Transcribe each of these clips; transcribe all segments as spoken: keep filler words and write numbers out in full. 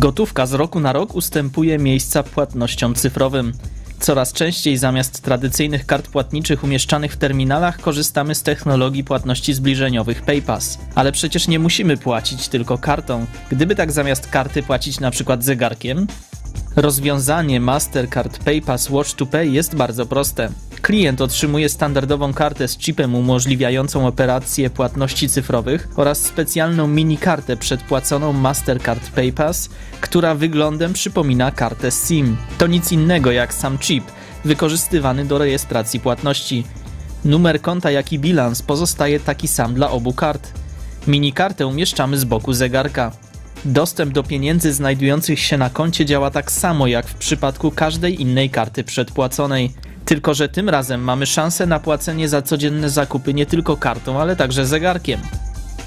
Gotówka z roku na rok ustępuje miejsca płatnościom cyfrowym. Coraz częściej zamiast tradycyjnych kart płatniczych umieszczanych w terminalach korzystamy z technologii płatności zbliżeniowych PayPass. Ale przecież nie musimy płacić tylko kartą. Gdyby tak zamiast karty płacić na przykład zegarkiem? Rozwiązanie MasterCard PayPass Watch to Pay jest bardzo proste. Klient otrzymuje standardową kartę z chipem umożliwiającą operację płatności cyfrowych oraz specjalną minikartę przedpłaconą MasterCard PayPass, która wyglądem przypomina kartę SIM. To nic innego jak sam chip, wykorzystywany do rejestracji płatności. Numer konta, jak i bilans pozostaje taki sam dla obu kart. Minikartę umieszczamy z boku zegarka. Dostęp do pieniędzy znajdujących się na koncie działa tak samo jak w przypadku każdej innej karty przedpłaconej. Tylko że tym razem mamy szansę na płacenie za codzienne zakupy nie tylko kartą, ale także zegarkiem.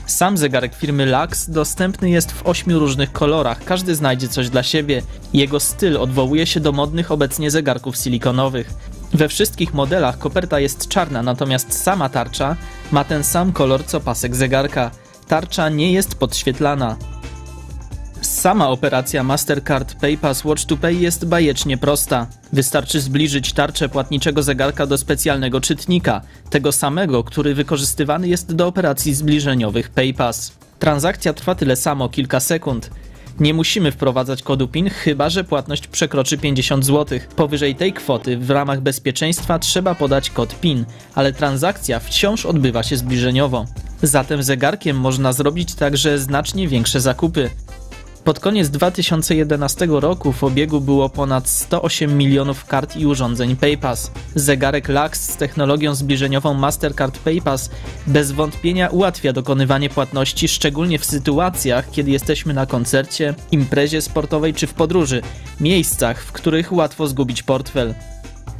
Sam zegarek firmy LAKS dostępny jest w ośmiu różnych kolorach, każdy znajdzie coś dla siebie. Jego styl odwołuje się do modnych obecnie zegarków silikonowych. We wszystkich modelach koperta jest czarna, natomiast sama tarcza ma ten sam kolor co pasek zegarka. Tarcza nie jest podświetlana. Sama operacja MasterCard PayPass Watch to Pay jest bajecznie prosta. Wystarczy zbliżyć tarczę płatniczego zegarka do specjalnego czytnika, tego samego, który wykorzystywany jest do operacji zbliżeniowych PayPass. Transakcja trwa tyle samo, kilka sekund. Nie musimy wprowadzać kodu PIN, chyba że płatność przekroczy pięćdziesiąt złotych. Powyżej tej kwoty w ramach bezpieczeństwa trzeba podać kod PIN, ale transakcja wciąż odbywa się zbliżeniowo. Zatem zegarkiem można zrobić także znacznie większe zakupy. Pod koniec dwa tysiące jedenastego roku w obiegu było ponad sto osiem milionów kart i urządzeń PayPass. Zegarek LAKS z technologią zbliżeniową MasterCard PayPass bez wątpienia ułatwia dokonywanie płatności, szczególnie w sytuacjach, kiedy jesteśmy na koncercie, imprezie sportowej czy w podróży, miejscach, w których łatwo zgubić portfel.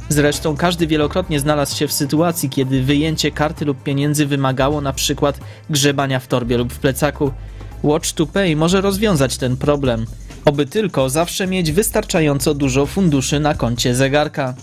Zresztą każdy wielokrotnie znalazł się w sytuacji, kiedy wyjęcie karty lub pieniędzy wymagało na przykład grzebania w torbie lub w plecaku. Watch to Pay może rozwiązać ten problem, oby tylko zawsze mieć wystarczająco dużo funduszy na koncie zegarka.